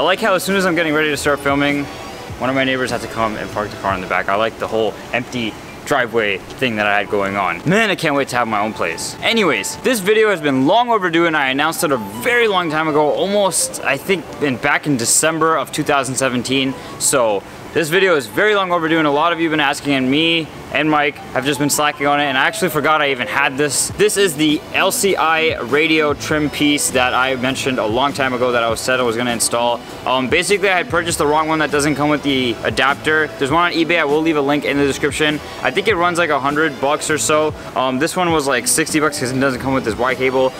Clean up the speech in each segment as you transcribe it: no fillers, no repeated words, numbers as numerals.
I like how as soon as I'm getting ready to start filming, one of my neighbors had to come and park the car in the back. I like the whole empty driveway thing that I had going on. Man, I can't wait to have my own place. Anyways, this video has been long overdue, and I announced it a very long time ago, almost, I think, back in December of 2017. So this video is very long overdue, and a lot of you have been asking, and me and Mike have just been slacking on it, and I actually forgot I even had this. This is the LCI radio trim piece that I mentioned a long time ago that I said I was gonna install. Basically, I had purchased the wrong one that doesn't come with the adapter. There's one on eBay. I will leave a link in the description. I think it runs like $100 or so. This one was like $60 because it doesn't come with this Y cable.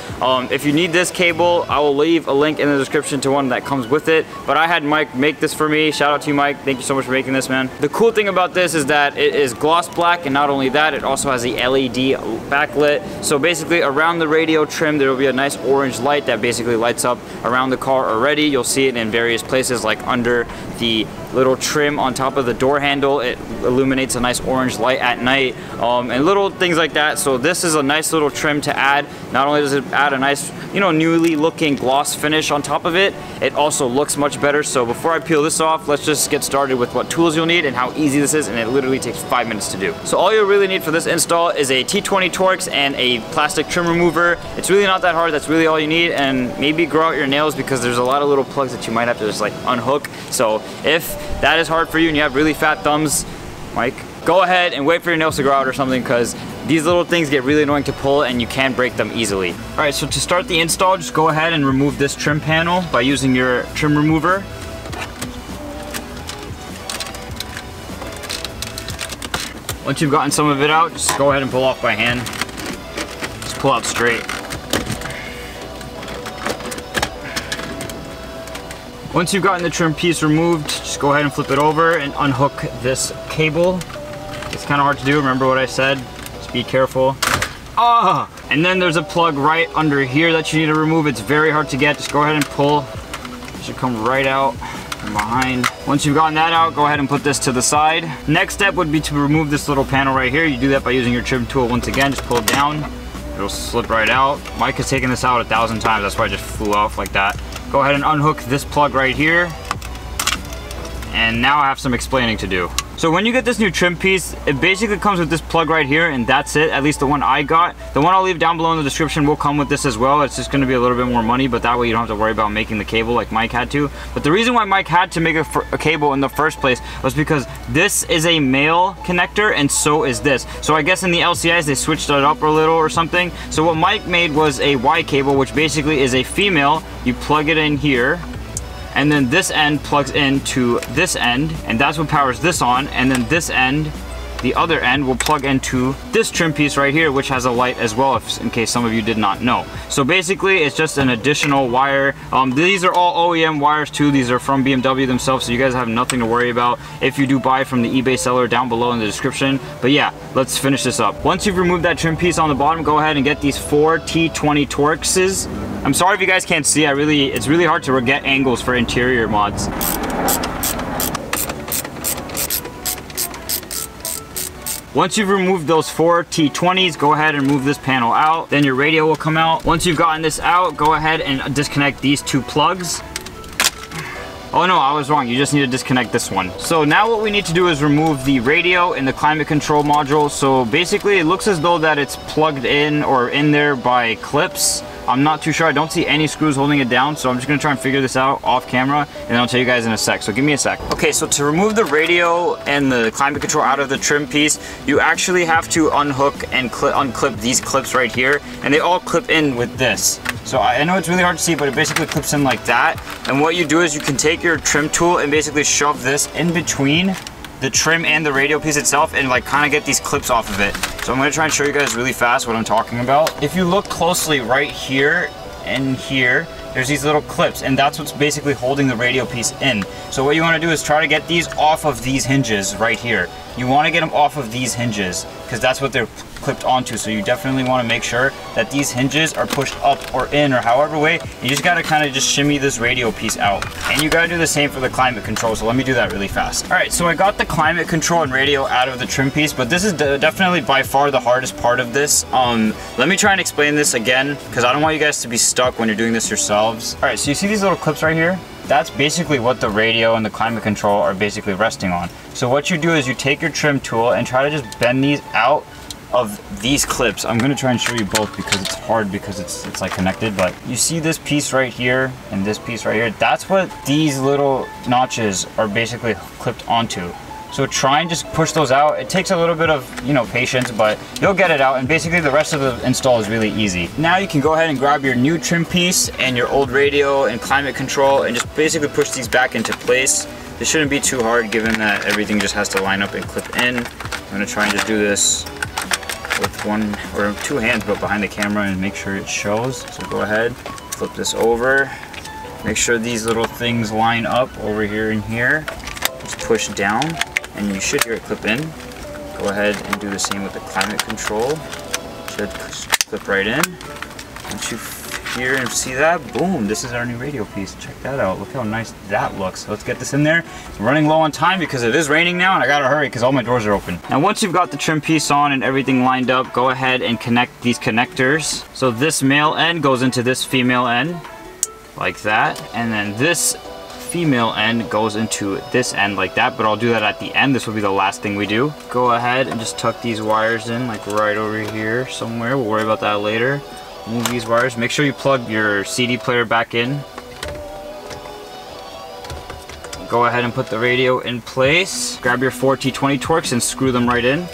If you need this cable, I will leave a link in the description to one that comes with it. But I had Mike make this for me. Shout out to you, Mike. Thank you so much for making this, man. The cool thing about this is that it is gloss black, and not only that, it also has the LED backlit. So basically around the radio trim there will be a nice orange light that basically lights up around the car already. You'll see it in various places, like under the little trim on top of the door handle. It illuminates a nice orange light at night, and little things like that. So this is a nice little trim to add. Not only does it add a nice, you know, newly looking gloss finish on top of it, it also looks much better. So before I peel this off, let's just get started with what tools you'll need and how easy this is, and it literally takes 5 minutes to do. So all you'll really need for this install is a T20 Torx and a plastic trim remover. It's really not that hard. That's really all you need, and maybe grow out your nails because there's a lot of little plugs that you might have to just like unhook. So if that is hard for you and you have really fat thumbs, Mike, go ahead and wait for your nails to grow out or something, because these little things get really annoying to pull and you can break them easily. All right, so to start the install, just go ahead and remove this trim panel by using your trim remover. Once you've gotten some of it out, just go ahead and pull off by hand. Just pull out straight. Once you've gotten the trim piece removed, just go ahead and flip it over and unhook this cable. It's kind of hard to do, remember what I said. Just be careful. Ah! And then there's a plug right under here that you need to remove. It's very hard to get. Just go ahead and pull. It should come right out from behind. Once you've gotten that out, go ahead and put this to the side. Next step would be to remove this little panel right here. You do that by using your trim tool once again. Just pull it down. It'll slip right out. Mike has taken this out 1,000 times. That's why it just flew off like that. Go ahead and unhook this plug right here. And now I have some explaining to do. So when you get this new trim piece, it basically comes with this plug right here, and that's it, at least the one I got. The one I'll leave down below in the description will come with this as well. It's just gonna be a little bit more money, but that way you don't have to worry about making the cable like Mike had to. But the reason why Mike had to make a cable in the first place was because this is a male connector and so is this. So I guess in the LCIs they switched it up a little or something. So what Mike made was a Y cable, which basically is a female. You plug it in here, and then this end plugs into this end, and that's what powers this on, and then this end, the other end, will plug into this trim piece right here, which has a light as well, if, in case some of you did not know. So basically, it's just an additional wire. These are all OEM wires too. These are from BMW themselves, so you guys have nothing to worry about if you do buy from the eBay seller down below in the description. But yeah, let's finish this up. Once you've removed that trim piece on the bottom, go ahead and get these 4 T20 Torxes. I'm sorry if you guys can't see. It's really hard to get angles for interior mods. Once you've removed those 4 T20s, go ahead and move this panel out. Then your radio will come out. Once you've gotten this out, go ahead and disconnect these 2 plugs. Oh no, I was wrong. You just need to disconnect this one. So now what we need to do is remove the radio and the climate control module. So basically it looks as though that it's plugged in or in there by clips. I'm not too sure. I don't see any screws holding it down, so I'm just gonna try and figure this out off camera, and I'll tell you guys in a sec, so give me a sec. Okay, so to remove the radio and the climate control out of the trim piece, you actually have to unhook and unclip these clips right here, and they all clip in with this. So I know it's really hard to see, but it basically clips in like that, and what you do is you can take your trim tool and basically shove this in between the trim and the radio piece itself, and like kind of get these clips off of it. So I'm gonna try and show you guys really fast what I'm talking about. If you look closely right here and here, there's these little clips, and that's what's basically holding the radio piece in. So what you wanna do is try to get these off of these hinges right here. You wanna get them off of these hinges because that's what they're clipped onto. So you definitely want to make sure that these hinges are pushed up or in or however way. You just got to kind of just shimmy this radio piece out. And you got to do the same for the climate control. So let me do that really fast. All right, so I got the climate control and radio out of the trim piece, but this is definitely by far the hardest part of this. Let me try and explain this again, because I don't want you guys to be stuck when you're doing this yourselves. All right, so you see these little clips right here? That's basically what the radio and the climate control are basically resting on. So what you do is you take your trim tool and try to just bend these out of these clips. I'm gonna try and show you both because it's hard, because it's like connected, but you see this piece right here and this piece right here, that's what these little notches are basically clipped onto. So try and just push those out. It takes a little bit of, you know, patience, but you'll get it out, and basically the rest of the install is really easy. Now you can go ahead and grab your new trim piece and your old radio and climate control and just basically push these back into place. This shouldn't be too hard given that everything just has to line up and clip in. I'm gonna try and just do this with one or two hands but behind the camera and make sure it shows. So go ahead, flip this over. Make sure these little things line up over here and here. Just push down. And you should hear it clip in. Go ahead and do the same with the climate control. Should clip right in. Once you hear and see that, boom, this is our new radio piece. Check that out. Look how nice that looks. Let's get this in there. I'm running low on time because it is raining now and I gotta hurry because all my doors are open. Now once you've got the trim piece on and everything lined up, go ahead and connect these connectors. So this male end goes into this female end, like that, and then this female end goes into this end like that, but I'll do that at the end. This will be the last thing we do. Go ahead and just tuck these wires in, like right over here somewhere. We'll worry about that later. Move these wires. Make sure you plug your CD player back in. Go ahead and put the radio in place. Grab your four T20 Torx and screw them right in.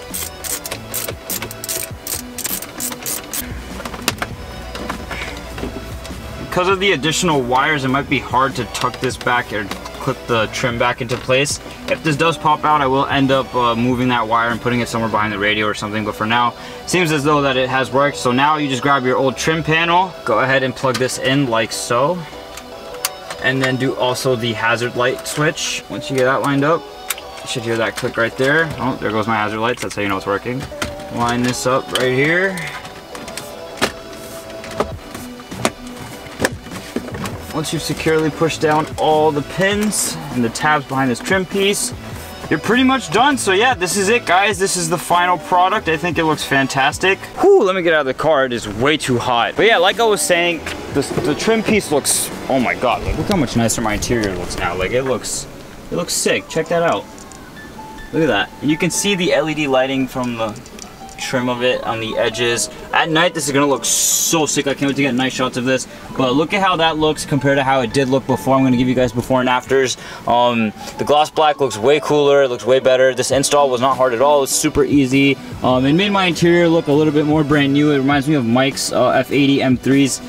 Because of the additional wires, it might be hard to tuck this back or clip the trim back into place. If this does pop out, I will end up moving that wire and putting it somewhere behind the radio or something, but for now, seems as though that it has worked. So now you just grab your old trim panel, go ahead and plug this in like so, and then do also the hazard light switch. Once you get that lined up, you should hear that click right there. Oh, there goes my hazard lights, that's how you know it's working. Line this up right here. Once you've securely pushed down all the pins and the tabs behind this trim piece, you're pretty much done. So yeah, this is it, guys. This is the final product. I think it looks fantastic. Whew, let me get out of the car. It is way too hot. But yeah, like I was saying, the trim piece looks, oh my God, like, look how much nicer my interior looks now. Like it looks sick. Check that out. Look at that. And you can see the LED lighting from the trim of it on the edges. At night, this is gonna look so sick. I can't wait to get nice shots of this. But look at how that looks compared to how it did look before. I'm gonna give you guys before and afters. The gloss black looks way cooler. It looks way better. This install was not hard at all. It was super easy. It made my interior look a little bit more brand new. It reminds me of Mike's F80 M3's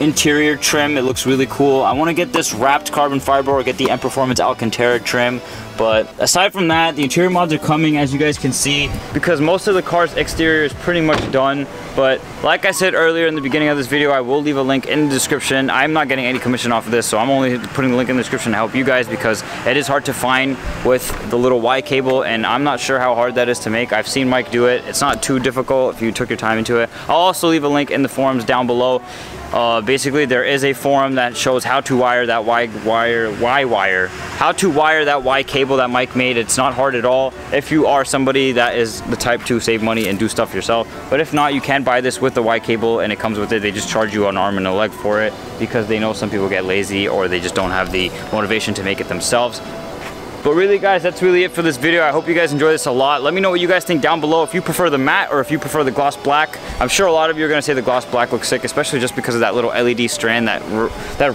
interior trim. It looks really cool. I want to get this wrapped carbon fiber or get the M Performance Alcantara trim, but aside from that, the interior mods are coming, as you guys can see, because most of the car's exterior is pretty much done. But like I said earlier in the beginning of this video, I will leave a link in the description. I'm not getting any commission off of this, so I'm only putting the link in the description to help you guys, because it is hard to find with the little Y cable, and I'm not sure how hard that is to make. I've seen Mike do it. It's not too difficult if you took your time into it. I'll also leave a link in the forums down below. Basically, there is a forum that shows how to wire that Y cable that Mike made. It's not hard at all if you are somebody that is the type to save money and do stuff yourself. But if not, you can buy this with the Y cable, and it comes with it. They just charge you an arm and a leg for it, because they know some people get lazy or they just don't have the motivation to make it themselves. But really, guys, that's really it for this video. I hope you guys enjoy this a lot. Let me know what you guys think down below, if you prefer the matte or if you prefer the gloss black. I'm sure a lot of you are gonna say the gloss black looks sick, especially just because of that little LED strand that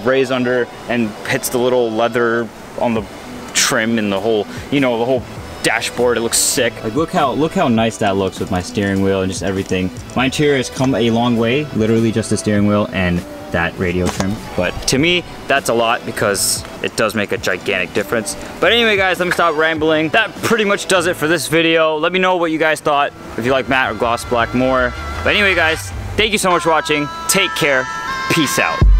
rays under and hits the little leather on the trim and the whole, you know, the whole dashboard. It looks sick. Like look how nice that looks with my steering wheel and just everything. My interior has come a long way, literally just the steering wheel and that radio trim, but to me that's a lot, because it does make a gigantic difference. But anyway, guys, let me stop rambling. That pretty much does it for this video. Let me know what you guys thought, if you like matte or gloss black more. But anyway, guys, thank you so much for watching. Take care. Peace out.